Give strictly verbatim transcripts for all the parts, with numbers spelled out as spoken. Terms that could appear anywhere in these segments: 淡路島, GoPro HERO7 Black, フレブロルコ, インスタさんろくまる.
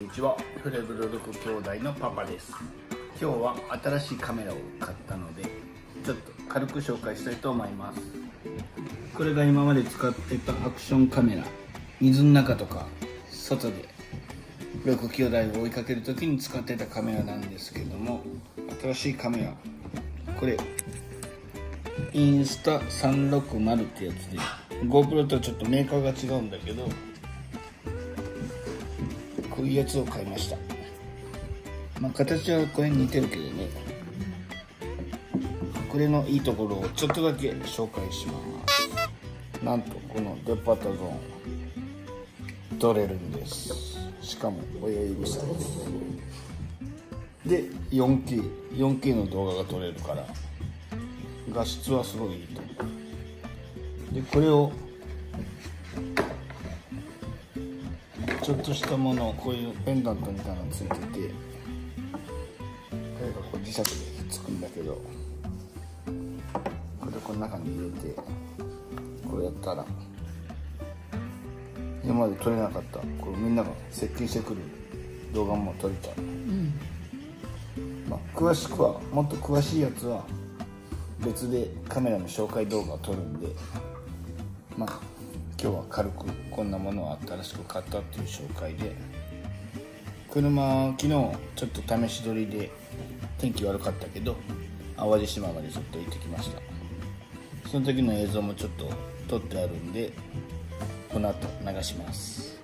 こんにちは、フレブロルコ兄弟のパパです。今日は新しいカメラを買ったのでちょっと軽く紹介したいと思います。これが今まで使ってたアクションカメラ、水の中とか外でロコ兄弟を追いかける時に使ってたカメラなんですけども、新しいカメラ、これインスタさんろくまるってやつで GoPro とはちょっとメーカーが違うんだけど、こういうやつを買いました。まあ、形はこれに似てるけどね。これのいいところをちょっとだけ紹介します。なんとこの出っ張ったゾーン取れるんです。しかも親指さんで よんケー、よんケー の動画が撮れるから画質はすごいいいと思う。でこれをちょっとしたものをこういうペンダントみたいなのついてて、これがこう磁石でひっつくんだけど、これをこの中に入れてこうやったら、今まで撮れなかったこうみんなが接近してくる動画も撮れた、うん、まあ詳しくはもっと詳しいやつは別でカメラの紹介動画を撮るんで、まあ今日は軽くこんなものを新しく買ったっていう紹介で、車昨日ちょっと試し撮りで天気悪かったけど淡路島までちょっと行ってきました。その時の映像もちょっと撮ってあるんでこの後流します。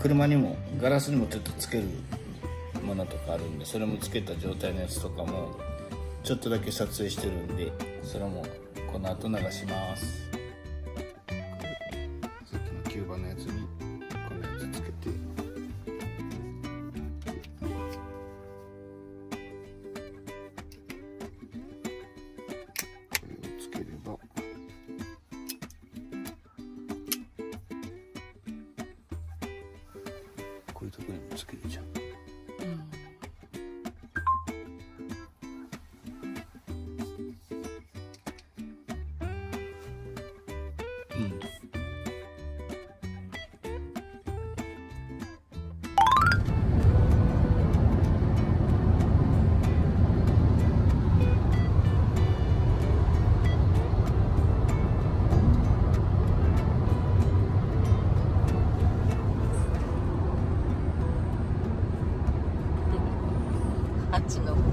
車にもガラスにもちょっとつけるものとかあるんで、それもつけた状態のやつとかもちょっとだけ撮影してるんで、それもこの後流します。のやつにこのやつつけて、これをつければこういうところにもつけるじゃん。うん。ハチの学校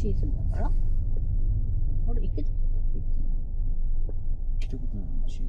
シーズンだから、あれ行けたことある？来たことないのシーズン。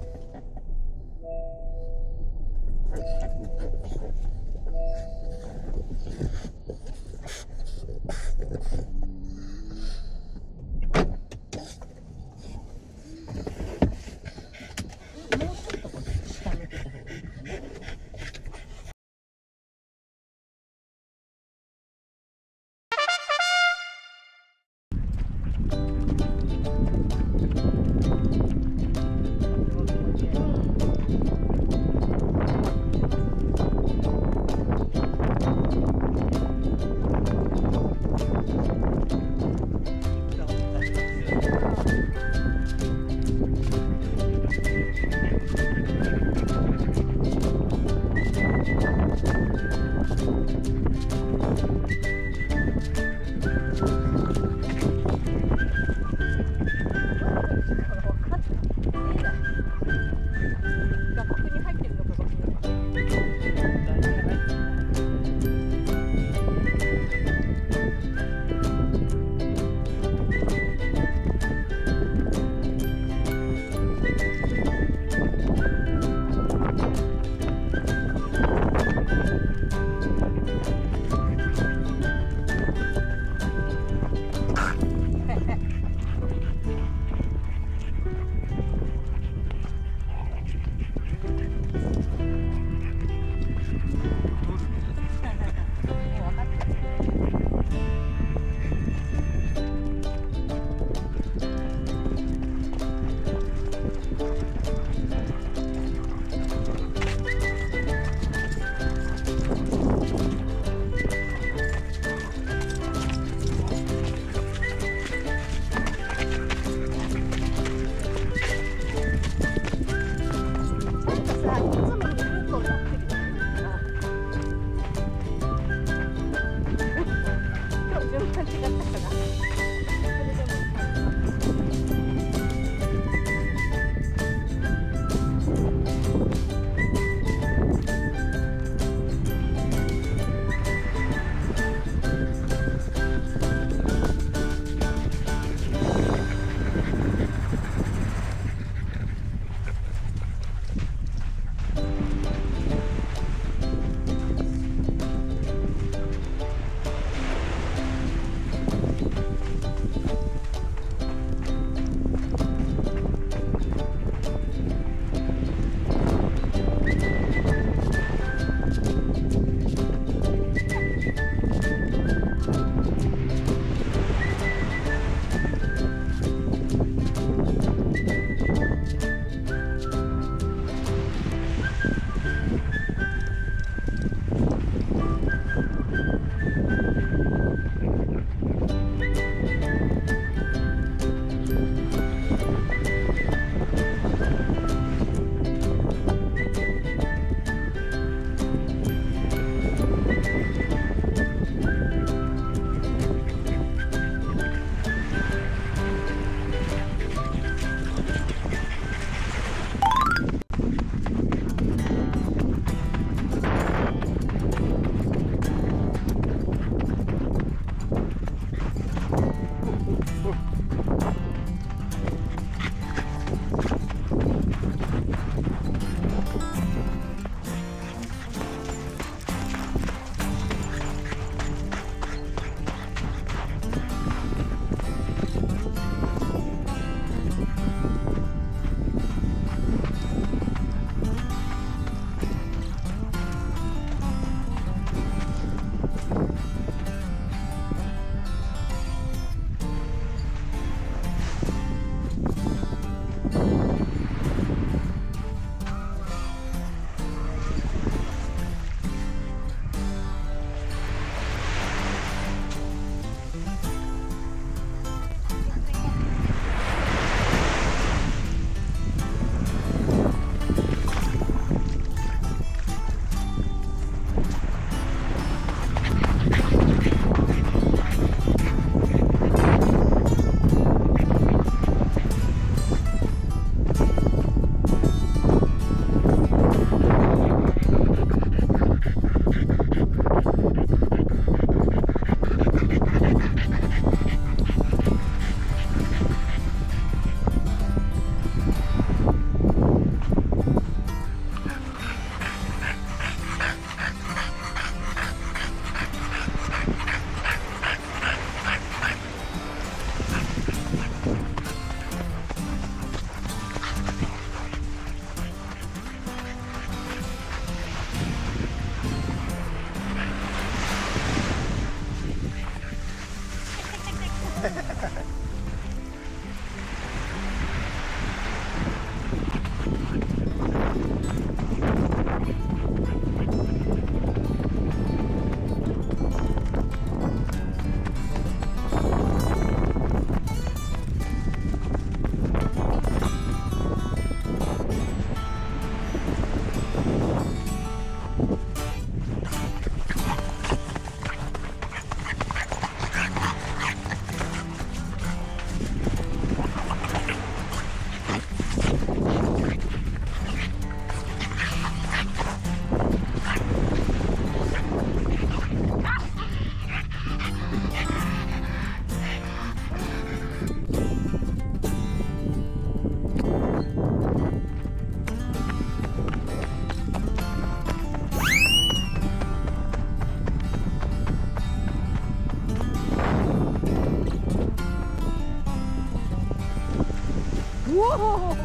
Whoa.